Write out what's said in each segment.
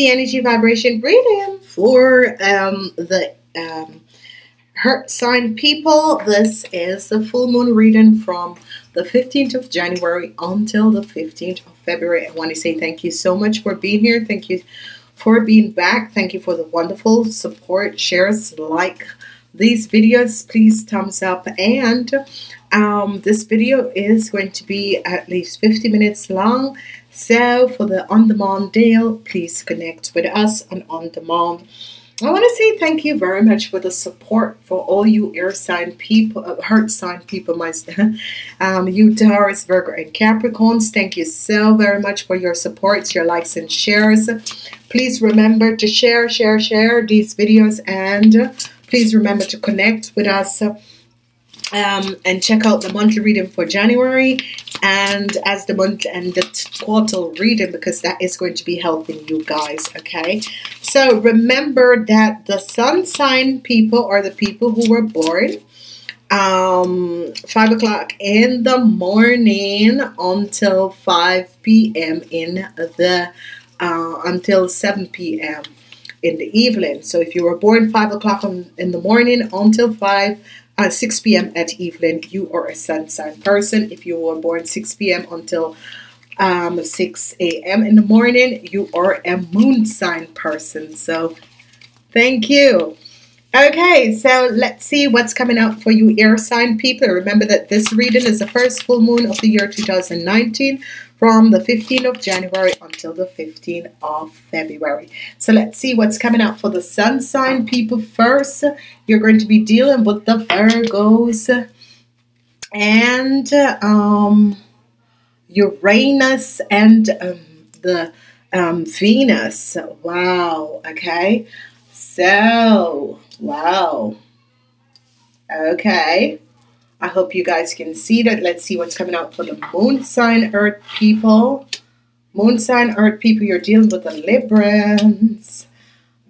frequency, energy, vibration reading for the Hertz sign people. This is the full moon reading from the 15th of January until the 15th of February. I want to say thank you so much for being here. Thank you for being back. Thank you for the wonderful support, shares, like these videos, please thumbs up. And this video is going to be at least 50 minutes long, so for the on-demand deal, please connect with us on on-demand. I want to say thank you very much for the support for all you air sign people, heart sign people, you Taurus, Virgo, and Capricorns. Thank you so very much for your supports, your likes and shares. Please remember to share these videos, and please remember to connect with us and check out the monthly reading for January, and as the month and the quartal reading, because that is going to be helping you guys, okay? So remember that the sun sign people are the people who were born 5 o'clock in the morning until 5 p.m. in the until 7 p.m. in the evening. So if you were born 5 o'clock in the morning until 6 p.m. at evening, you are a sun sign person. If you were born 6 p.m. until 6 a.m. in the morning, you are a moon sign person. So thank you. Okay, so let's see what's coming up for you air sign people. Remember that this reading is the first full moon of the year 2019 from the 15th of January until the 15th of February. So let's see what's coming up for the sun sign people first. You're going to be dealing with the Virgos and Uranus and the Venus. Wow, okay. So, wow. Okay. I hope you guys can see that. Let's see what's coming out for the moon sign earth people. Moon sign earth people, you're dealing with the Librans.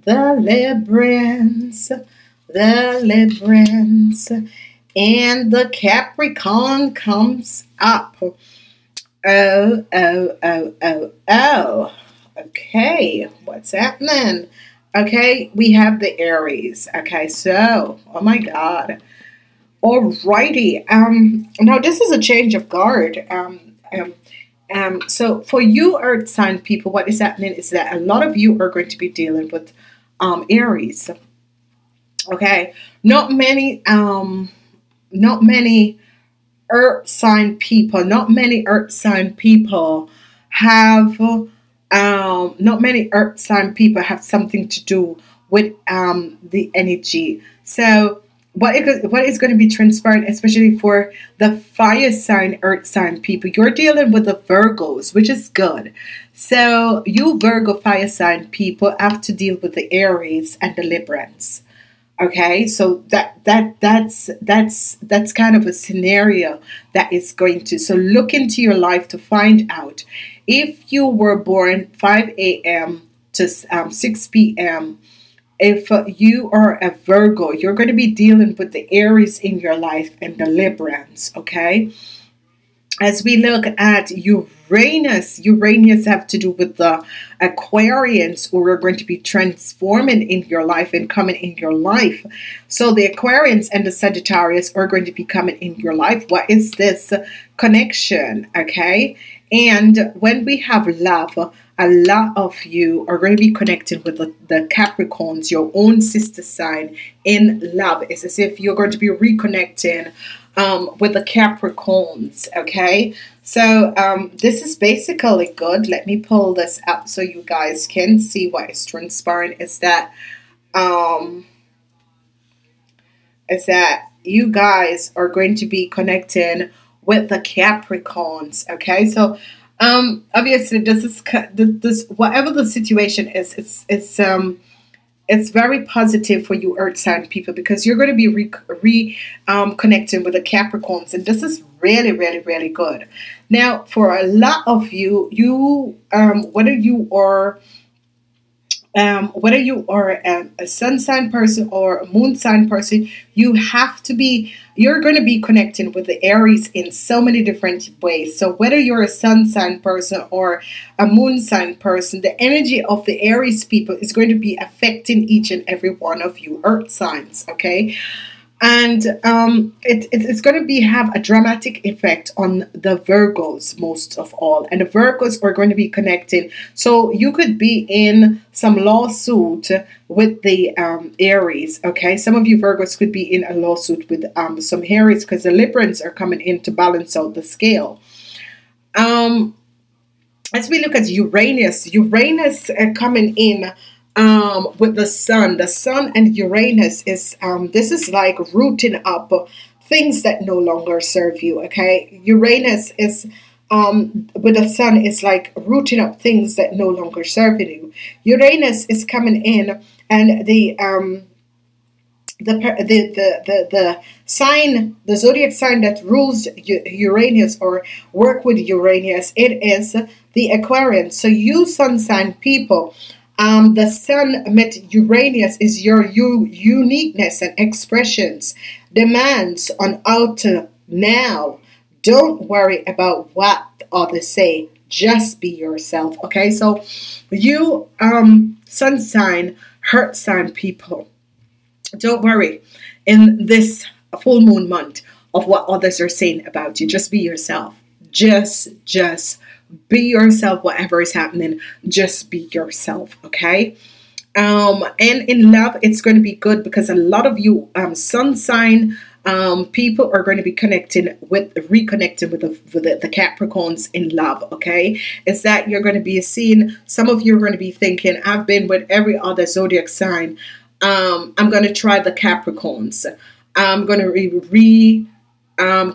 The Librans. The Librans. And the Capricorn comes up. Oh. Okay. What's happening? Okay, we have the Aries. Okay, so, oh my God. Alrighty. Now this is a change of guard. So for you earth sign people, what is happening is that a lot of you are going to be dealing with Aries. Okay, not many earth sign people have something to do with the energy. So what is going to be transparent, especially for the fire sign earth sign people, you're dealing with the Virgos, which is good. So you Virgo fire sign people have to deal with the Aries and the Librans. Okay, so that's kind of a scenario that is going to. So look into your life to find out if you were born 5 a.m. to 6 p.m. If you are a Virgo, you're going to be dealing with the Aries in your life and the Librans. Okay, as we look at Uranus have to do with the Aquarians, who are going to be transforming in your life and coming in your life. So the Aquarians and the Sagittarius are going to be coming in your life. What is this connection? Okay, and when we have love, a lot of you are going to be connected with the Capricorns, your own sister sign in love. It's as if you're going to be reconnecting with the Capricorns. Okay, so this is basically good. Let me pull this up so you guys can see what is transparent. Is that you guys are going to be connecting with the Capricorns. Okay, so obviously this whatever the situation is, it's very positive for you earth sign people, because you're going to be reconnecting with the Capricorns, and this is really good. Now for a lot of you, whether you are whether you are a sun sign person or a moon sign person, you're going to be connecting with the Aries in so many different ways. So whether you're a sun sign person or a moon sign person, the energy of the Aries people is going to be affecting each and every one of you earth signs, okay? And it's going to have a dramatic effect on the Virgos most of all. And the Virgos are going to be connected. So you could be in some lawsuit with the Aries, okay? Some of you Virgos could be in a lawsuit with some Aries because the Librans are coming in to balance out the scale. As we look at Uranus, coming in with the sun and Uranus is, this is like rooting up things that no longer serve you. Okay. Uranus is, with the sun is like rooting up things that no longer serve you. Uranus is coming in and the sign, the zodiac sign that rules Uranus or work with Uranus, it is the Aquarian. So you sun sign people, the sun met Uranus is your uniqueness and expressions. Demands on out now. Don't worry about what others say. Just be yourself. Okay, so you sun sign, heart sign people, don't worry in this full moon month of what others are saying about you. Just be yourself. Just be yourself. Whatever is happening, just be yourself, okay? And in love, it's going to be good because a lot of you sun sign people are going to be reconnecting with the Capricorns in love, okay? It's that you're going to be seeing, some of you are going to be thinking, I've been with every other zodiac sign. I'm going to try the Capricorns. I'm going to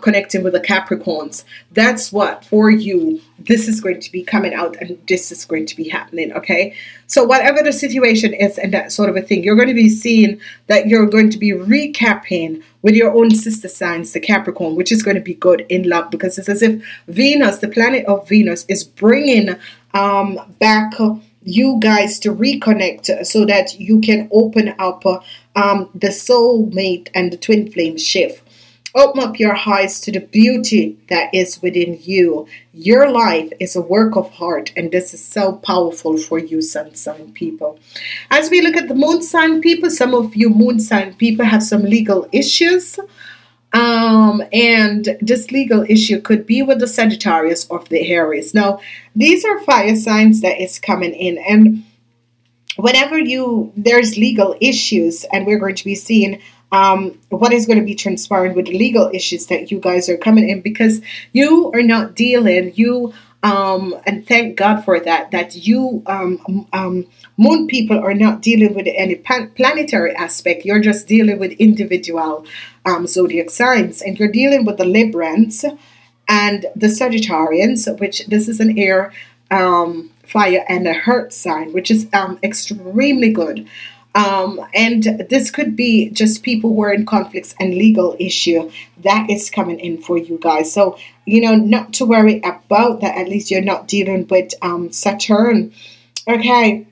connecting with the Capricorns. That's what for you. This is going to be coming out and this is going to be happening. Okay. So whatever the situation is and that sort of a thing, you're going to be seeing that you're going to be recapping with your own sister signs, the Capricorn, which is going to be good in love because it's as if Venus, the planet of Venus, is bringing back you guys to reconnect so that you can open up the soulmate and the twin flame shift. Open up your eyes to the beauty that is within you. Your life is a work of heart, and this is so powerful for you, sun sign people. As we look at the moon sign people, some of you moon sign people have some legal issues. And this legal issue could be with the Sagittarius or the Aries. Now, these are fire signs that is coming in, and whenever there's legal issues, and we're going to be seeing what is going to be transpiring with the legal issues that you guys are coming in because you are not dealing, and thank God for that, moon people are not dealing with any planetary aspect. You're just dealing with individual zodiac signs, and you're dealing with the Librans and the Sagittarians, which this is an air, fire, and a heart sign, which is extremely good. And this could be just people who are in conflicts and legal issue that is coming in for you guys. So, you know, not to worry about that. At least you're not dealing with Saturn. Okay.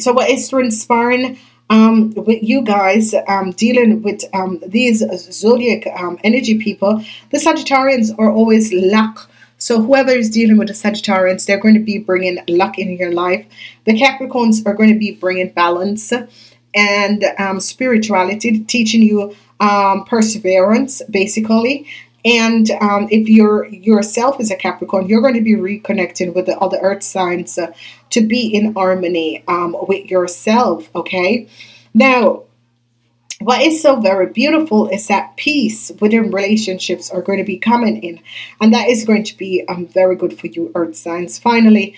So what is transpiring with you guys dealing with these zodiac energy people? The Sagittarians are always luck. So whoever is dealing with the Sagittarians, they're going to be bringing luck in your life. The Capricorns are going to be bringing balance and spirituality, teaching you perseverance, basically. And if yourself is a Capricorn, you're going to be reconnecting with the other earth signs to be in harmony with yourself, okay? Now, what is so very beautiful is that peace within relationships are going to be coming in, and that is going to be very good for you earth signs. Finally,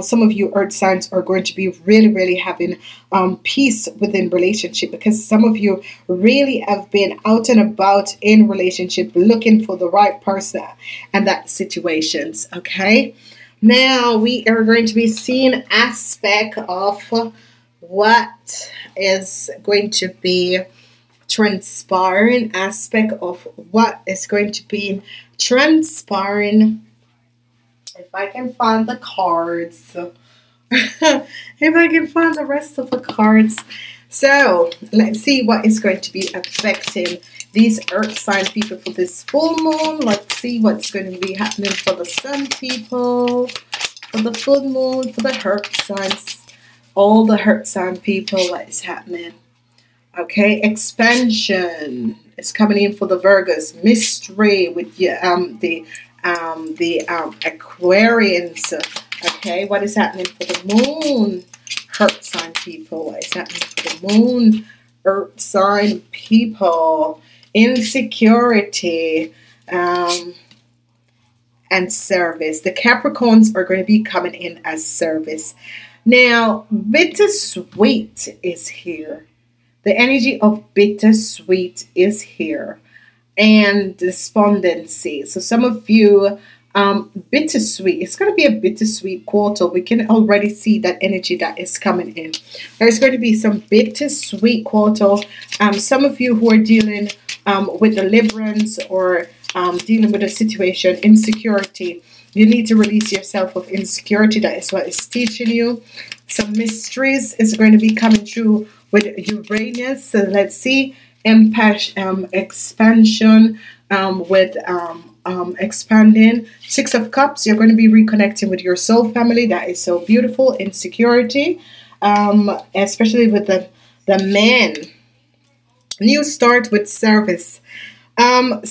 some of you earth signs are going to be really having peace within relationship because some of you really have been out and about in relationship looking for the right person and that situations. Okay, now we are going to be seeing aspect of what is going to be transpiring, aspect of what is going to be transpiring. If I can find the cards If I can find the rest of the cards. So let's see what is going to be affecting these earth sign people for this full moon. Let's see what's going to be happening for the sun people, for the full moon, for the earth signs, all the earth sign people. What is happening? Okay, expansion is coming in for the Virgos. Mystery with your, the Aquarians. Okay, what is happening for the moon? Earth sign people. What is happening for the moon? Earth sign people. Insecurity and service. The Capricorns are going to be coming in as service. Now, bittersweet is here. The energy of bittersweet is here, and despondency. So some of you, bittersweet. It's going to be a bittersweet quarter. We can already see that energy that is coming in. There's going to be some bittersweet quarter. Some of you who are dealing with deliverance or dealing with a situation, insecurity, you need to release yourself of insecurity. That is what is teaching you. Some mysteries is going to be coming through with Uranus. So let's see. Expansion with expanding. Six of Cups, you're going to be reconnecting with your soul family. That is so beautiful. Insecurity, especially with the men. New start with service. So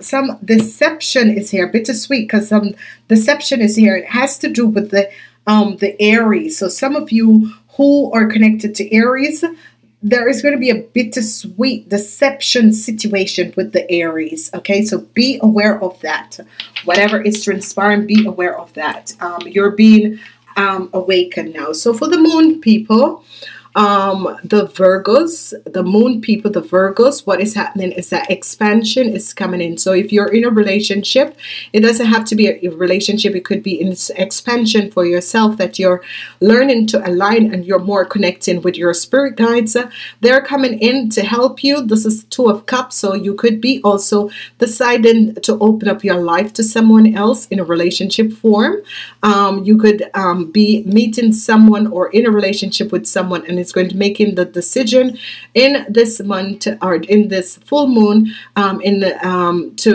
some deception is here. Bittersweet because some deception is here. It has to do with the Aries. So some of you who are connected to Aries, there is going to be a bittersweet deception situation with the Aries. Okay, so be aware of that. Whatever is transpiring, be aware of that. You're being awakened now. So for the moon people, the Virgos, the moon people, the Virgos, what is happening is that expansion is coming in. So if you're in a relationship, it doesn't have to be a relationship. It could be in expansion for yourself, that you're learning to align and you're more connecting with your spirit guides. They're coming in to help you. This is Two of Cups. So you could be also deciding to open up your life to someone else in a relationship form. You could be meeting someone or in a relationship with someone, and it's going to make the decision in this month or in this full moon to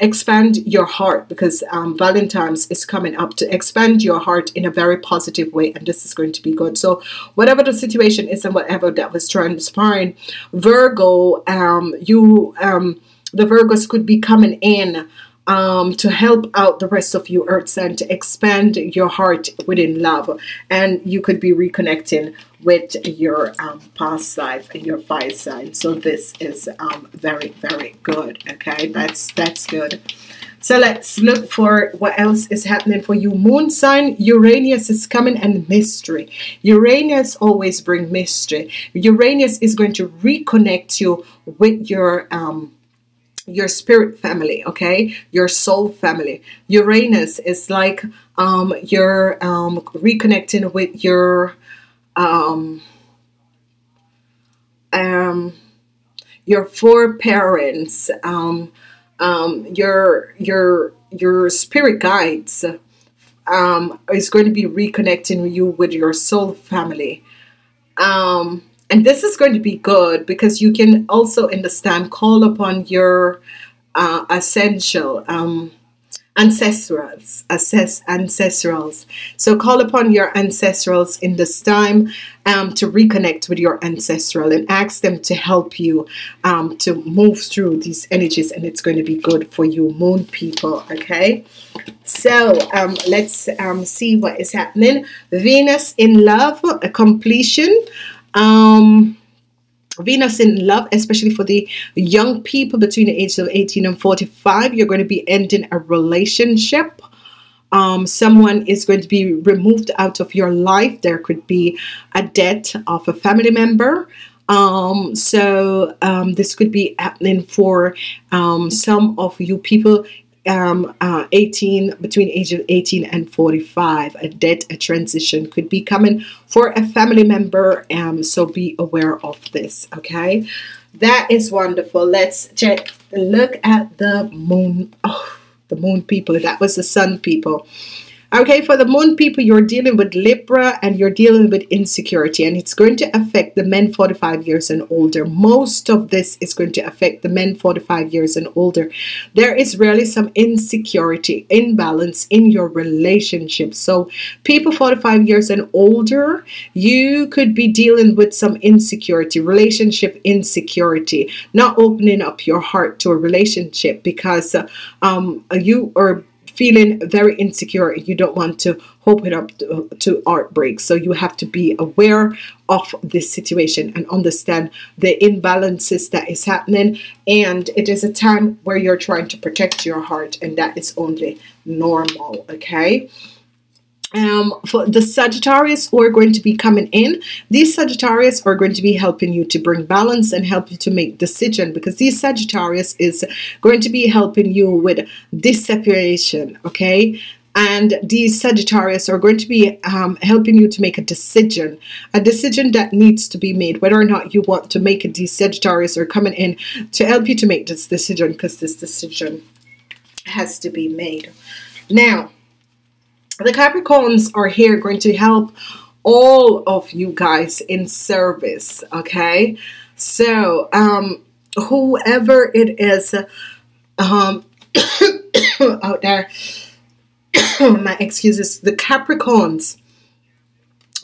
expand your heart, because Valentine's is coming up, to expand your heart in a very positive way, and this is going to be good. So whatever the situation is and whatever that was transpiring, Virgo, the Virgos could be coming in to help out the rest of you earths and to expand your heart within love, and you could be reconnecting with your past life and your fire sign. So this is very, very good. Okay, that's good. So let's look for what else is happening for you, moon sign. Uranus is coming, and mystery. Uranus always brings mystery. Uranus is going to reconnect you with your spirit family, okay, your soul family. Uranus is like you're reconnecting with your foreparents, your spirit guides is going to be reconnecting you with your soul family. And this is going to be good because you can also, in this time, call upon your essential ancestrals. So call upon your ancestrals in this time to reconnect with your ancestral and ask them to help you to move through these energies, and it's going to be good for you, moon people. Okay, so let's see what is happening. Venus in love, a completion. Venus in love, especially for the young people between the ages of 18 and 45, you're going to be ending a relationship. Someone is going to be removed out of your life. There could be a death of a family member. This could be happening for some of you people. between age of 18 and 45, a death, a transition could be coming for a family member. So be aware of this. Okay, that is wonderful. Let's check. Look at the moon. Oh, the moon people. That was the sun people. Okay, for the Moon people, you're dealing with Libra and you're dealing with insecurity, and it's going to affect the men 45 years and older. Most of this is going to affect the men 45 years and older. There is really some insecurity, imbalance in your relationship. So people 45 years and older, you could be dealing with some insecurity, relationship insecurity, not opening up your heart to a relationship because you are feeling very insecure. You don't want to open up to heartbreak. So you have to be aware of this situation and understand the imbalances that is happening. And it is a time where you're trying to protect your heart, and that is only normal. Okay. For the Sagittarius who are going to be coming in, these Sagittarius are going to be helping you to bring balance and help you to make decision, because these Sagittarius is going to be helping you with this separation, okay? And these Sagittarius are going to be helping you to make a decision that needs to be made, whether or not you want to make it. These Sagittarius are coming in to help you to make this decision, because this decision has to be made. Now, the Capricorns are here going to help all of you guys in service, okay? So, whoever it is out there, my excuses, the Capricorns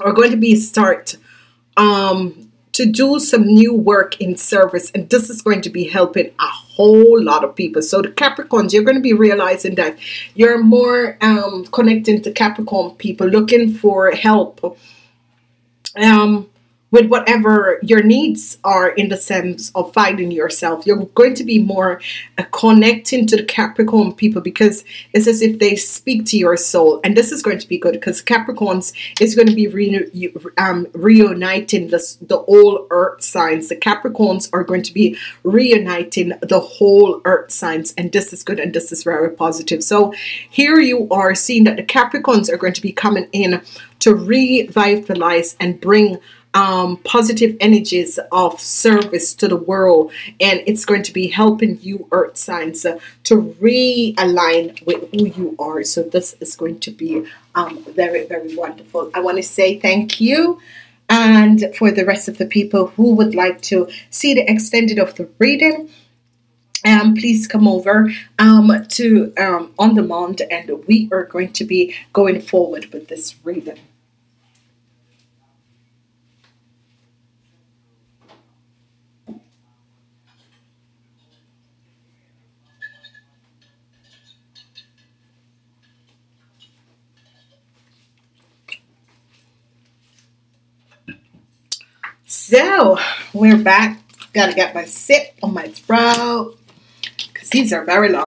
are going to be start to do some new work in service, and this is going to be helping a whole lot of people. So the Capricorns, you're going to be realizing that you're more connecting to Capricorn people, looking for help with whatever your needs are in the sense of finding yourself. You're going to be more connecting to the Capricorn people, because it's as if they speak to your soul, and this is going to be good, because Capricorns is going to be reuniting the whole earth signs. The Capricorns are going to be reuniting the whole earth signs, and this is good, and this is very positive. So here you are seeing that the Capricorns are going to be coming in to revitalize and bring positive energies of service to the world, and it's going to be helping you earth signs to realign with who you are. So this is going to be very, very wonderful. I want to say thank you, and for the rest of the people who would like to see the extended of the reading, please come over to On Demand, and we are going to be going forward with this reading. So we're back. Gotta get my sip on my throat, because these are very long.